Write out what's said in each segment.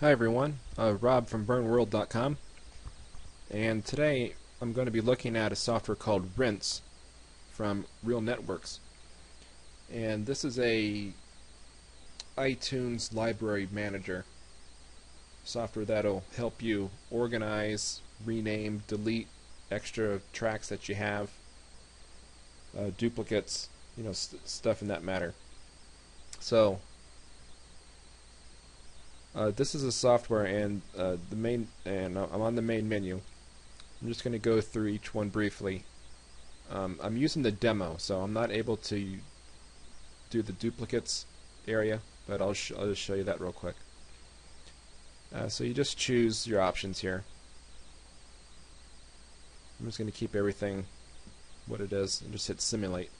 Hi everyone, Rob from BurnWorld.com, and today I'm going to be looking at a software called Rinse from Real Networks, and this is a iTunes library manager software that'll help you organize, rename, delete extra tracks that you have, duplicates, you know, stuff in that matter. So this is a software, and I'm on the main menu. I'm just going to go through each one briefly. I'm using the demo, so I'm not able to do the duplicates area, but I'll just show you that real quick. So you just choose your options here. I'm just going to keep everything what it is and just hit simulate,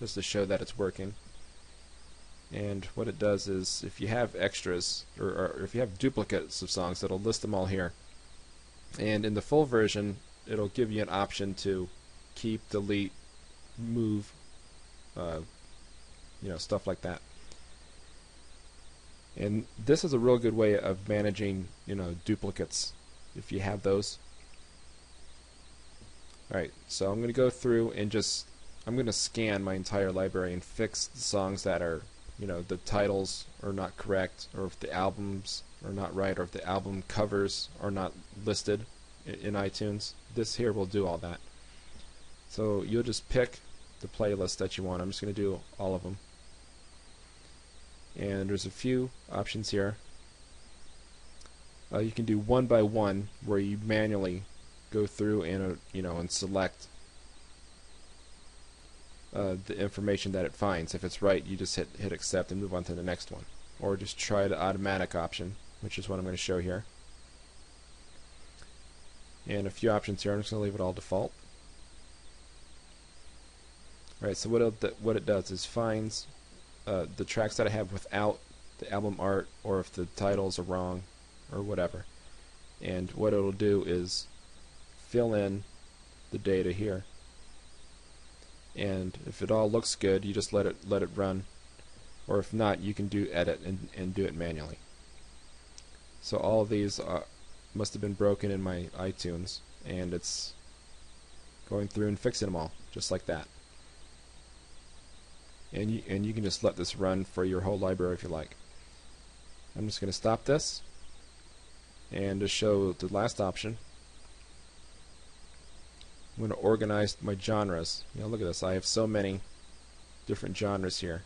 just to show that it's working. And what it does is, if you have extras or if you have duplicates of songs, it'll list them all here. And in the full version, it'll give you an option to keep, delete, move, you know, stuff like that. And this is a real good way of managing, you know, duplicates if you have those. Alright, so I'm going to go through and I'm going to scan my entire library and fix the songs that are, you know, the titles are not correct, or if the albums are not right, or if the album covers are not listed in iTunes. This here will do all that. So you'll just pick the playlist that you want. I'm just going to do all of them. And there's a few options here. You can do one by one, where you manually go through and you know, and select the information that it finds. If it's right, you just hit accept and move on to the next one, or just try the automatic option, which is what I'm going to show here. And a few options here. I'm just going to leave it all default. Alright, so what it does is finds the tracks that I have without the album art, or if the titles are wrong or whatever. And what it'll do is fill in the data here. And if it all looks good, you just let it run, or if not, you can do edit and do it manually. So all of these must have been broken in my iTunes, and it's going through and fixing them all just like that. And you can just let this run for your whole library if you like. I'm just going to stop this and just show the last option. I'm going to organize my genres. You know, look at this. I have so many different genres here.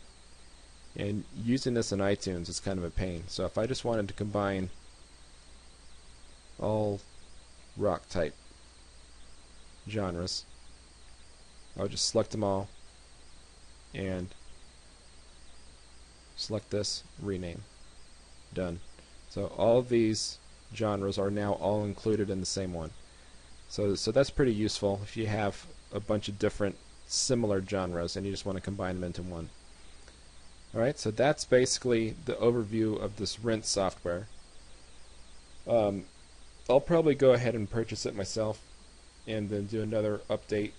And using this in iTunes is kind of a pain. So if I just wanted to combine all rock type genres, I would just select them all and select this, rename. Done. So all these genres are now all included in the same one. So that's pretty useful if you have a bunch of different similar genres and you just want to combine them into one. Alright, so that's basically the overview of this Rinse software. I'll probably go ahead and purchase it myself and then do another update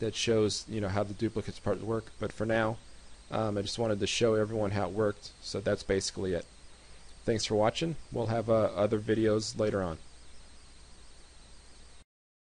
that shows, you know, how the duplicates part work. But for now, I just wanted to show everyone how it worked. So that's basically it. Thanks for watching. We'll have other videos later on.